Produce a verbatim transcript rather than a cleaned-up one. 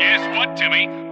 Guess what, Timmy?